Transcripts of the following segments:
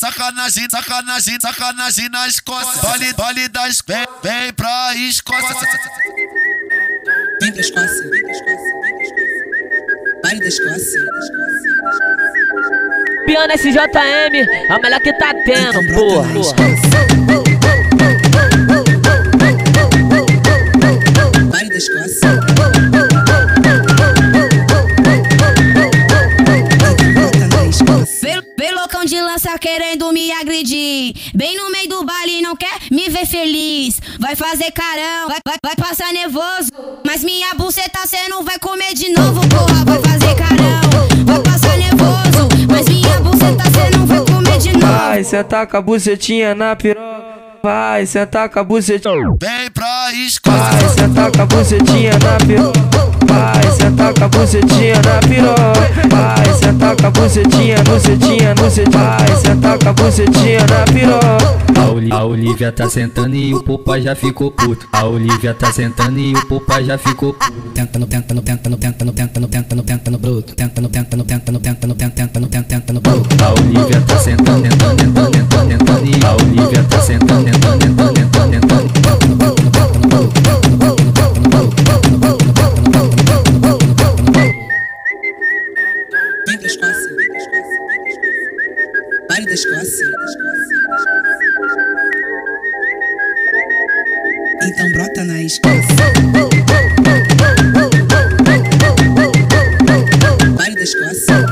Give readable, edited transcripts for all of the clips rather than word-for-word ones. Sacanagem, sacanagem, sacanagem na Escócia. Vale, vale da Escócia, vem pra Escócia. Vem pra Escócia, vem pra Escócia, vem pra Escócia. Vale da Escócia. Piano SJM, a melhor que tá tendo, então, porra. Vale da Escócia. De lança querendo me agredir, bem no meio do baile, não quer me ver feliz. Vai fazer carão, vai passar nervoso, mas minha buceta cê não vai comer de novo, porra. Vai fazer carão, vai passar nervoso, mas minha buceta cê não vai comer de novo. Vai sentar com a bucetinha na piroca, vai sentar com a bucetinha, vem pra Escócia. Vai sentar com a bucetinha na piroca, vai sentar com a bucetinha na piroca, vai sentar com a bucetinha, bucetinha, bucetinha, vai sentar com a bucetinha na piroca. A Olivia tá sentando e o Popa já ficou puto. A Olivia tá sentando e o Popa já ficou puto. Tentando, tentando, tentando, tentando, tentando, tentando, tentando bruto. Tentando, tentando, tentando, tentando, tentando, tentando bruto. A Olivia tá sentando, tentando, tentando, tentando, tentando e a Olivia tá sentando, tentando, tentando, tentando, tentando. Da Escócia. Então brota na Escócia. Vale da Escócia.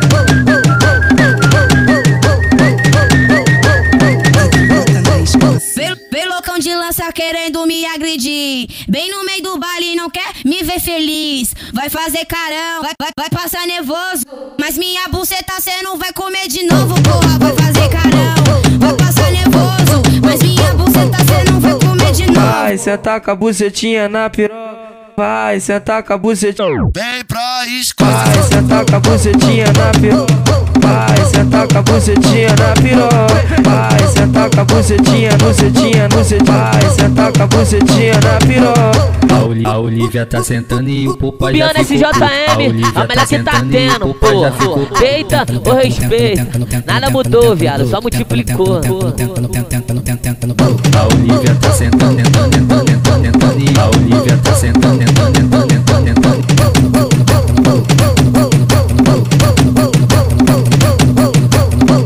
Brota na Escócia. Vê loucão de lança querendo me agredir, bem no meio do baile, não quer me ver feliz. Vai fazer carão, vai passar nervoso, mas minha buceta cê não vai comer de novo, porra. Vai fazer carão, vai passar nervoso, mas minha buceta cê não vai comer de novo. Vai sentar com a bucetinha na piroca, vai sentar com a bucetinha, vem pra Escócia. Vai sentar com a bucetinha na piroca, vai sentar com a bucetinha na piroca, vai sentar com a bucetinha, bucetinha, bucetinha, vai sentar com a bucetinha na piroca. A Olivia tá sentando e o Popa já ficou puto. A melhor que tá tendo, porra. Deita ou respeita, nada mudou, viado, só multiplicou. A Olivia tá sentando, tentando, tentando, tentando, tentando e a Olivia tá sentando, tentando, tentando, tentando, tentando.